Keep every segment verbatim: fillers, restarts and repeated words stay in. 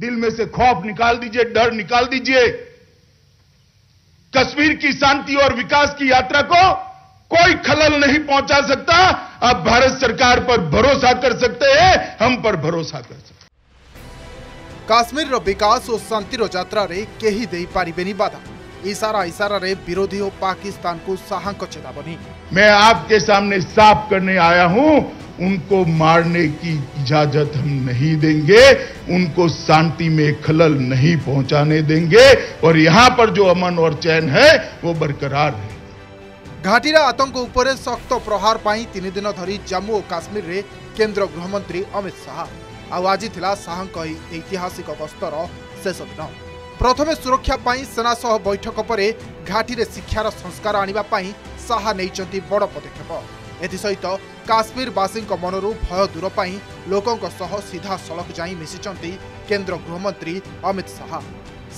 दिल में से खौफ निकाल दीजिए, डर निकाल दीजिए। कश्मीर की शांति और विकास की यात्रा को कोई खलल नहीं पहुंचा सकता। आप भारत सरकार पर भरोसा कर सकते हैं, हम पर भरोसा कर सकते। काश्मीर रो विकास और शांति रो यात्रा रे केही देई पारिबेनी बाधा। इशारा इशारा रे विरोधी हो पाकिस्तान को साहा को चेतावनी। मैं आपके सामने साफ करने आया हूं, उनको मारने की इजाजत हम नहीं देंगे, उनको शांति में खलल नहीं पहुंचाने देंगे और यहां पर जो अमन और चैन है वो बरकरार है। घाटीरा आतंक उपरे सख्त प्रहार पाई तीन दिन धरी जम्मू और काश्मीर रे केंद्र गृहमंत्री अमित शाह आउ आज थिला शाह ऐतिहासिक गस्तर शेष दिन। प्रथमे सुरक्षा पाई सेना सह बैठक पर घाटीरे शिक्षार संस्कार आनिबा पाई शाह नेइचंती बड़ पदक्षेप। एथिसहित काश्मीरवासी मनरू भय दूर पाई लोकों सह सीधा सड़क जाई मिशिचंती केंद्र गृहमंत्री अमित शाह।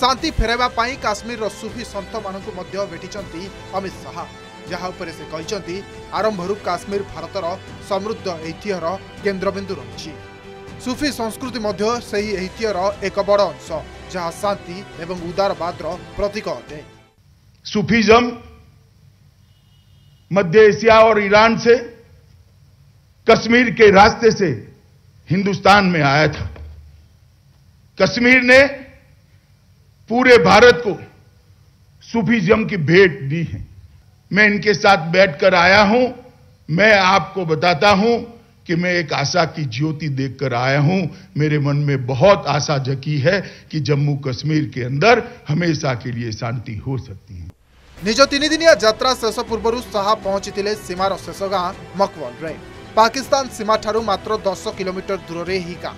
शांति फेराइबा पाई काश्मीर सूफी संत मानकू मध्य भेटिचंती अमित शाह, जहां पर से कहते आरंभरू काश्मीर भारतर समृद्ध ऐतिह्यर केन्द्रबिंदु रही। सूफी संस्कृति मध्य से ही ऐतिह्यर एक बड़ अंश, जहां शांति एवं उदारवाद प्रतीक अटे। सूफीजम मध्य एशिया और ईरान से कश्मीर के रास्ते से हिंदुस्तान में आया था। कश्मीर ने पूरे भारत को सूफीजम की भेंट दी है। मैं इनके साथ बैठकर आया हूं, मैं आपको बताता हूं कि मैं एक आशा की ज्योति देखकर आया हूं। मेरे मन में बहुत आशा जगी है कि जम्मू कश्मीर के अंदर हमेशा के लिए शांति हो सकती है। निज तीन दिनिया यात्रा शेष पूर्व शाह पहुंची सीमार शेष गां मकवल। पाकिस्तान सीमा ठारू मात्र दस किलोमीटर दूर रे ही गां।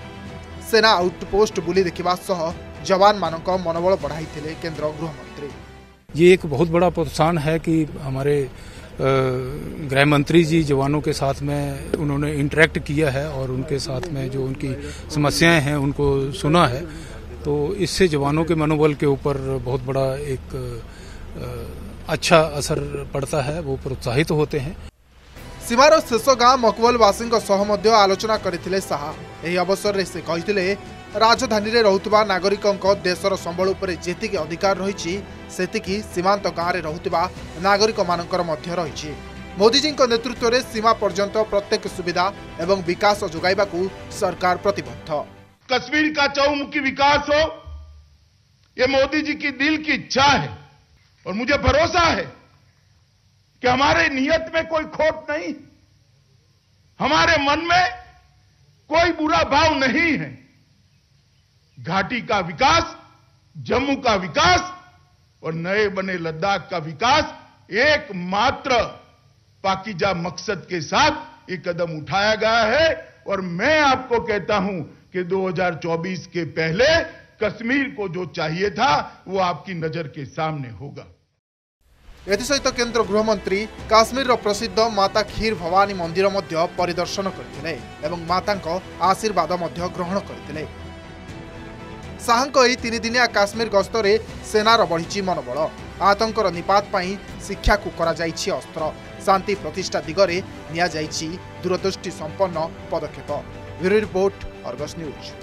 सेना आउटपोस्ट बुली देखा सह जवान मानक मनोबल बढ़ाई थे केंद्र गृहमंत्री। ये एक बहुत बड़ा प्रोत्साहन है कि हमारे गृह मंत्री जी जवानों के साथ में उन्होंने इंटरेक्ट किया है और उनके साथ में जो उनकी समस्याएं हैं उनको सुना है, तो इससे जवानों के मनोबल के ऊपर बहुत बड़ा एक अच्छा असर पड़ता है, वो प्रोत्साहित तो होते हैं। सीमार शेष गां मकवलवासी आलोचना करथिले शाह। यही अवसर में से कहते राजधानी में रहूतबा नागरिकों देशर संबल उपर जेतिकी अधिकार रही सेतिकी सीमांत गाँव में रहूतबा नागरिक मानकर मध्य रही। मोदीजी नेतृत्व में सीमा पर्यंत प्रत्येक सुविधा एवं विकास जोगाइबाकू सरकार प्रतिबद्ध। कश्मीर का चौमुखी विकास हो, ये मोदी जी की दिल की इच्छा है और मुझे भरोसा है कि हमारे नियत में कोई खोट नहीं, हमारे मन में कोई बुरा भाव नहीं है। घाटी का विकास, जम्मू का विकास और नए बने लद्दाख का विकास, एकमात्र पाकीजा मकसद के साथ ये कदम उठाया गया है। और मैं आपको कहता हूं कि दो हज़ार चौबीस के पहले कश्मीर को जो चाहिए था वो आपकी नजर के सामने होगा। एसहित केंद्र गृहमंत्री काश्मीर प्रसिद्ध माता खीर भवानी मंदिर मध्य परिदर्शन करथिले एवं माता आशीर्वाद मध्य ग्रहण करथिले। शाहक यही तीन दिनिया काश्मीर गस्तर सेनार बढ़ी मनोबल। आतंकर निपात पर शिक्षा को अस्त्र, शांति प्रतिष्ठा दिगरे निया दूरदृष्टि संपन्न पदक्षेप। Bureau report, Argus news.